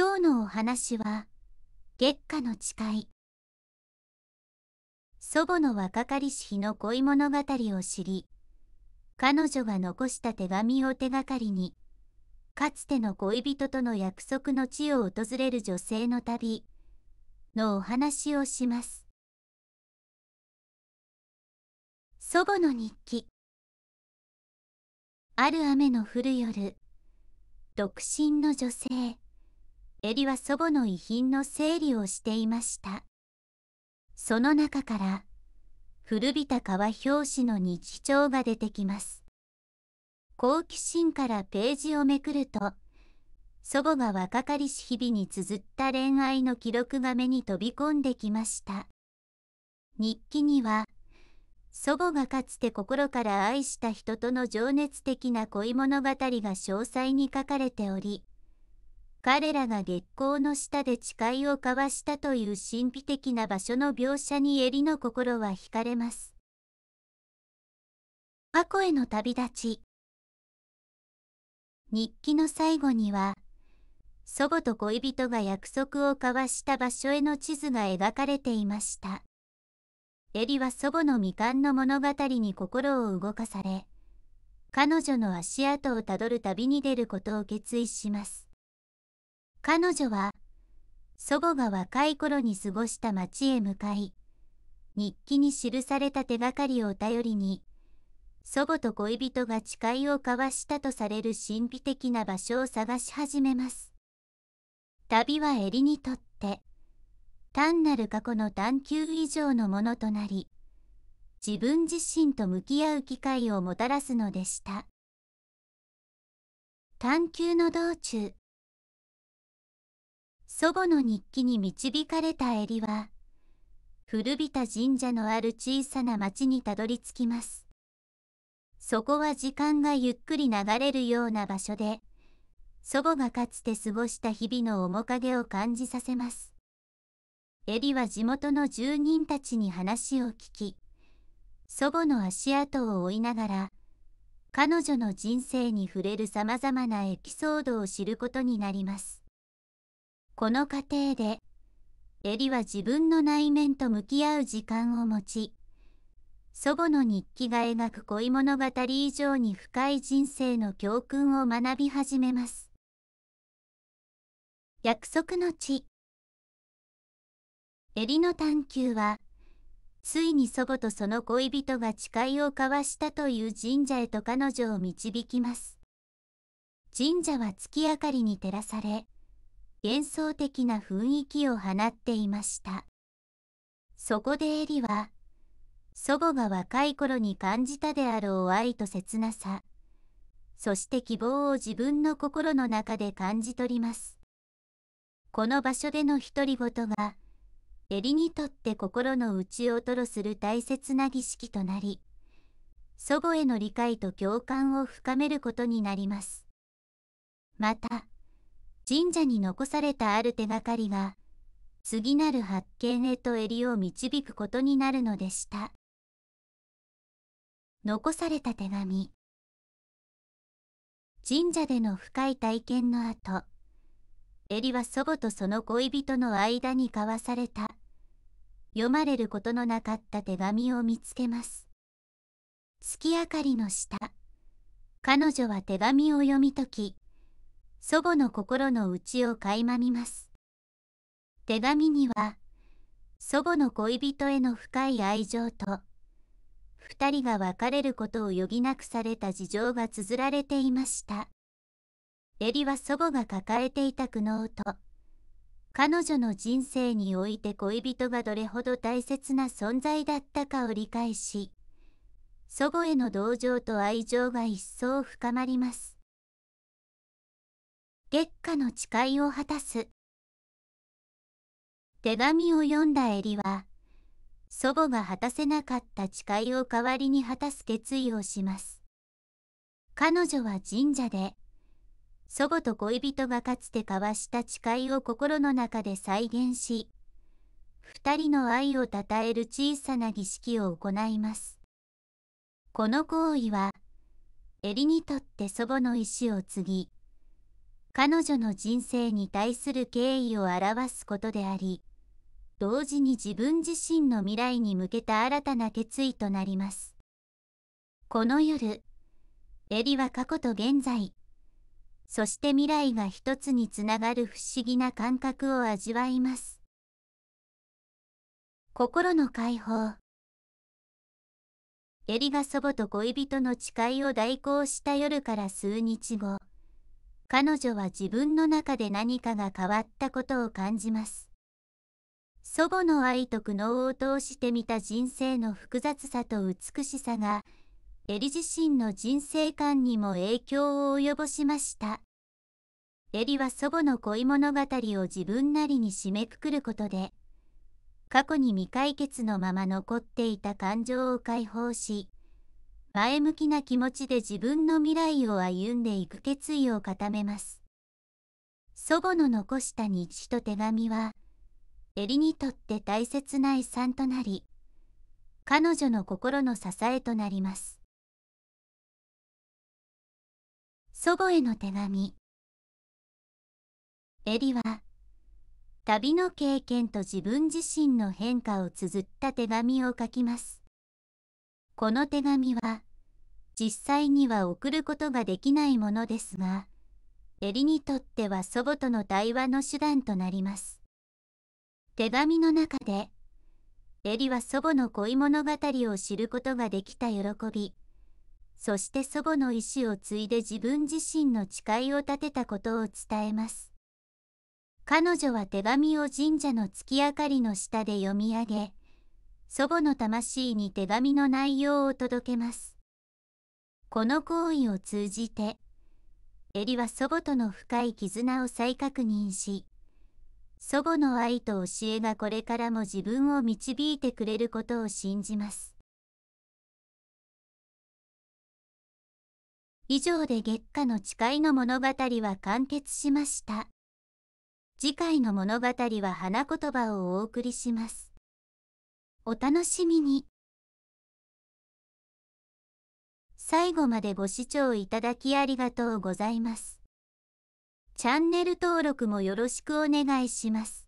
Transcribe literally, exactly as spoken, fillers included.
今日のお話は月下の誓い。祖母の若かりし日の恋物語を知り、彼女が残した手紙を手がかりに、かつての恋人との約束の地を訪れる女性の旅のお話をします。祖母の日記。ある雨の降る夜、独身の女性、エリは祖母の遺品の整理をしていました。その中から、古びた革表紙の日記が出てきます。好奇心からページをめくると、祖母が若かりし日々に綴った恋愛の記録が目に飛び込んできました。日記には、祖母がかつて心から愛した人との情熱的な恋物語が詳細に書かれており、彼らが月光の下で誓いを交わしたという神秘的な場所の描写にエリの心は惹かれます。過去への旅立ち。日記の最後には、祖母と恋人が約束を交わした場所への地図が描かれていました。エリは祖母の未完の物語に心を動かされ、彼女の足跡をたどる旅に出ることを決意します。彼女は、祖母が若い頃に過ごした町へ向かい、日記に記された手がかりを頼りに、祖母と恋人が誓いを交わしたとされる神秘的な場所を探し始めます。旅はエリにとって、単なる過去の探求以上のものとなり、自分自身と向き合う機会をもたらすのでした。探求の道中。祖母の日記に導かれたエリは、古びた神社のある小さな町にたどり着きます。そこは時間がゆっくり流れるような場所で、祖母がかつて過ごした日々の面影を感じさせます。エリは地元の住人たちに話を聞き、祖母の足跡を追いながら、彼女の人生に触れる様々なエピソードを知ることになります。この過程で、エリは自分の内面と向き合う時間を持ち、祖母の日記が描く恋物語以上に深い人生の教訓を学び始めます。約束の地。エリの探求は、ついに祖母とその恋人が誓いを交わしたという神社へと彼女を導きます。神社は月明かりに照らされ、幻想的な雰囲気を放っていました。そこでエリは、祖母が若い頃に感じたであろう愛と切なさ、そして希望を自分の心の中で感じ取ります。この場所での独り言が、エリにとって心の内を吐露する大切な儀式となり、祖母への理解と共感を深めることになります。また、神社に残されたある手がかりが、次なる発見へとエリを導くことになるのでした。残された手紙。神社での深い体験の後、エリは祖母とその恋人の間に交わされた、読まれることのなかった手紙を見つけます。月明かりの下、彼女は手紙を読み解き、祖母の心の内を垣間見ます。手紙には、祖母の恋人への深い愛情と、二人が別れることを余儀なくされた事情が綴られていました。エリは祖母が抱えていた苦悩と、彼女の人生において恋人がどれほど大切な存在だったかを理解し、祖母への同情と愛情が一層深まります。月下の誓いを果たす。手紙を読んだエリは、祖母が果たせなかった誓いを代わりに果たす決意をします。彼女は神社で、祖母と恋人がかつて交わした誓いを心の中で再現し、二人の愛をたたえる小さな儀式を行います。この行為は、エリにとって祖母の遺志を継ぎ、彼女の人生に対する敬意を表すことであり、同時に自分自身の未来に向けた新たな決意となります。この夜、エリは過去と現在、そして未来が一つにつながる不思議な感覚を味わいます。心の解放。エリが祖母と恋人の誓いを代行した夜から数日後、彼女は自分の中で何かが変わったことを感じます。祖母の愛と苦悩を通して見た人生の複雑さと美しさが、エリ自身の人生観にも影響を及ぼしました。エリは祖母の恋物語を自分なりに締めくくることで、過去に未解決のまま残っていた感情を解放し、前向きな気持ちで自分の未来を歩んでいく決意を固めます。祖母の残した日記と手紙は、エリにとって大切な遺産となり、彼女の心の支えとなります。祖母への手紙。エリは、旅の経験と自分自身の変化を綴った手紙を書きます。この手紙は、実際には送ることができないものですが、エリにとっては祖母との対話の手段となります。手紙の中で、エリは祖母の恋物語を知ることができた喜び、そして祖母の意思を継いで自分自身の誓いを立てたことを伝えます。彼女は手紙を神社の月明かりの下で読み上げ、祖母の魂に手紙の内容を届けます。この行為を通じて、エリは祖母との深い絆を再確認し、祖母の愛と教えがこれからも自分を導いてくれることを信じます。以上で月下の誓いの物語は完結しました。次回の物語は花言葉をお送りします。お楽しみに。最後までご視聴いただきありがとうございます。チャンネル登録もよろしくお願いします。